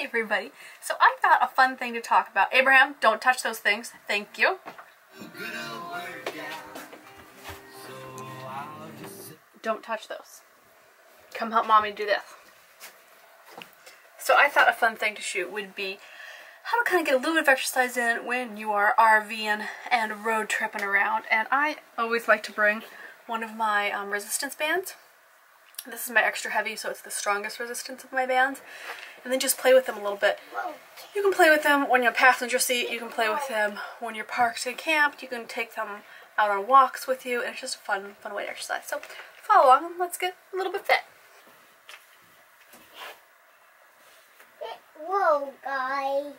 Hey everybody, so I thought a fun thing to talk about. Abraham, don't touch those things. Thank you. Don't touch those. Come help mommy do this. So I thought a fun thing to shoot would be how to kind of get a little bit of exercise in when you are RVing and road tripping around. And I always like to bring one of my resistance bands. This is my extra heavy, so it's the strongest resistance of my bands. And then just play with them a little bit. You can play with them when you're in a passenger seat. You can play with them when you're parked and camped. You can take them out on walks with you. And it's just a fun way to exercise. So follow along and let's get a little bit fit. Whoa, guys.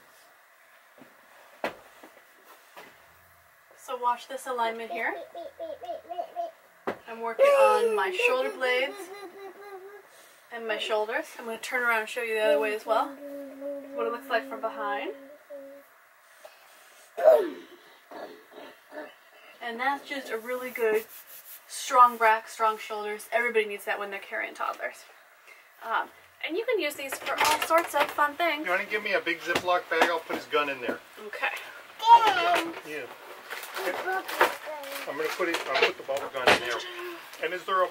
So watch this alignment here. I'm working on my shoulder blades and my shoulders. I'm going to turn around and show you the other way as well, what it looks like from behind. And that's just a really good, strong back, strong shoulders. Everybody needs that when they're carrying toddlers. And you can use these for all sorts of fun things. You want to give me a big Ziploc bag? I'll put his gun in there. Okay. Yeah. I'm going to put it, I'll put the bubble gun in there. And is there a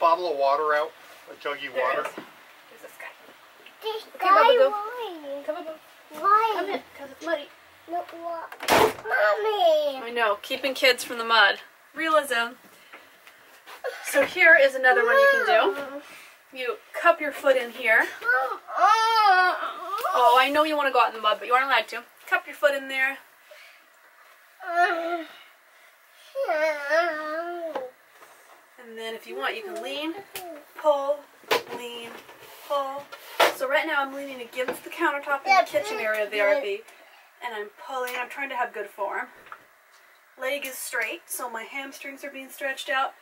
bottle of water out? A juggy water? There's this guy. This okay, guy, Bubba, go. Why? Come on, Bubba. Why? Come in, because it's muddy. No, what? Mommy! I know, keeping kids from the mud. Realism. So here is another one you can do. You cup your foot in here. Oh, I know you want to go out in the mud, but you aren't allowed to. Cup your foot in there. And then if you want, you can lean, pull, lean, pull. So right now I'm leaning against the countertop in the kitchen area of the RV. And I'm pulling. I'm trying to have good form. Leg is straight, so my hamstrings are being stretched out.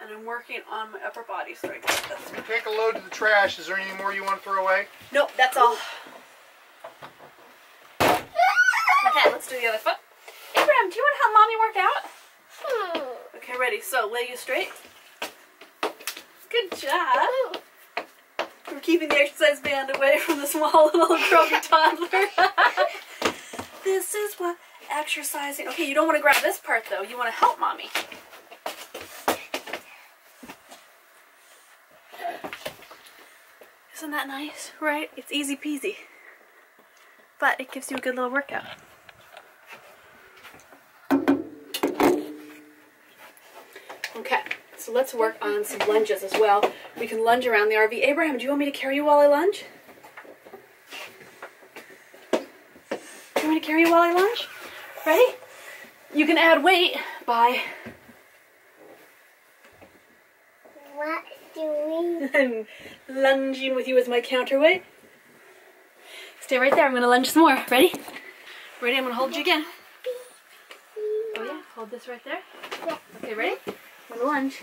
And I'm working on my upper body strength. Like this. Take a load to the trash. Is there any more you want to throw away? Nope, that's all. Okay, let's do the other foot. Abraham, do you want to help mommy work out? Okay, ready. So, lay you straight. Good job. We're keeping the exercise band away from the small little grubby toddler. This is what exercising... Okay, you don't want to grab this part, though. You want to help mommy. Isn't that nice, right? It's easy peasy. But it gives you a good little workout. Okay, so let's work on some lunges as well. We can lunge around the RV. Abraham, do you want me to carry you while I lunge? Do you want me to carry you while I lunge? Ready? You can add weight by... What doing? I'm lunging with you as my counterweight. Stay right there, I'm going to lunge some more. Ready? Ready, I'm going to hold you again. Oh yeah, hold this right there. Okay, ready? I'm gonna lunge.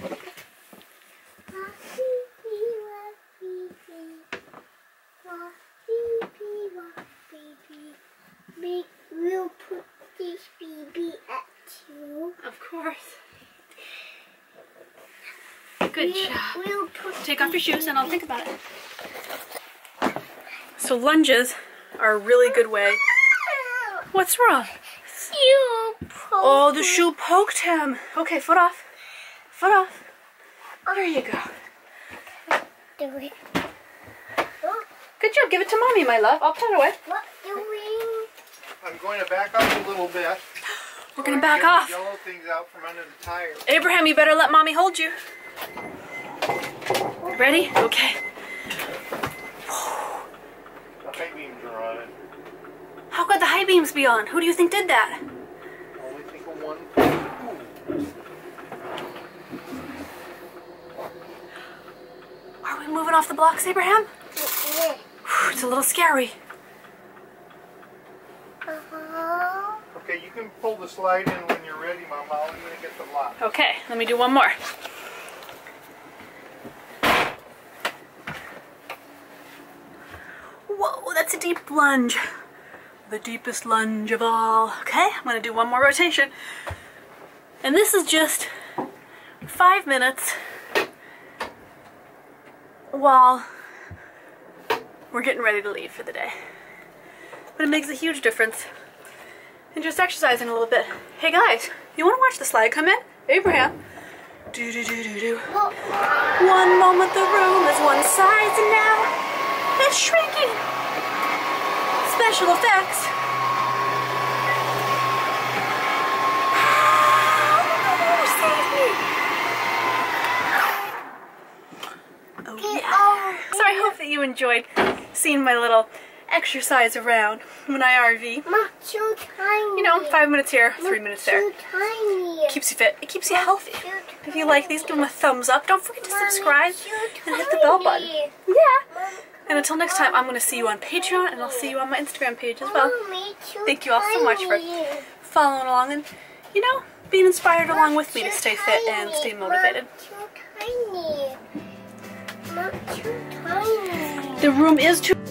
We'll put this baby at you. Of course. Good job. Take off your shoes and I'll think about it. So lunges are a really good way. What's wrong? You poked. Oh, the shoe poked him. Okay, foot off. Foot off. There you go. Do it. Good job. Give it to mommy, my love. I'll put it away. What doing? I'm going to back up a little bit. We're going to back off. The yellow things out from under the tire. Abraham, you better let mommy hold you. Ready? Okay. The high beams are on it. How could the high beams be on? Who do you think did that? Only think of one. Ooh. Are we moving off the blocks, Abraham? Yeah. It's a little scary. Okay, you can pull the slide in when you're ready, Mama. I'm going to get the lock. Okay, let me do one more. Whoa, that's a deep lunge. The deepest lunge of all. Okay, I'm going to do one more rotation. And this is just 5 minutes while we're getting ready to leave for the day. But it makes a huge difference in just exercising a little bit. Hey guys, you want to watch the slide come in? Abraham. Do do do do do. One moment the room is one size and now it's shrinking. Special effects. Oh, yeah. So I hope that you enjoyed seeing my little exercise around when I RV. So tiny. You know, 5 minutes here, 3 minutes there. Tiny. Keeps you fit. It keeps you healthy. If you like these, give them a thumbs up. Don't forget to subscribe and hit the bell button. Yeah. And until next time, I'm going to see you on Patreon, and I'll see you on my Instagram page as well. Thank you all so much for following along and, you know, being inspired along with me to stay fit and stay motivated. The room is too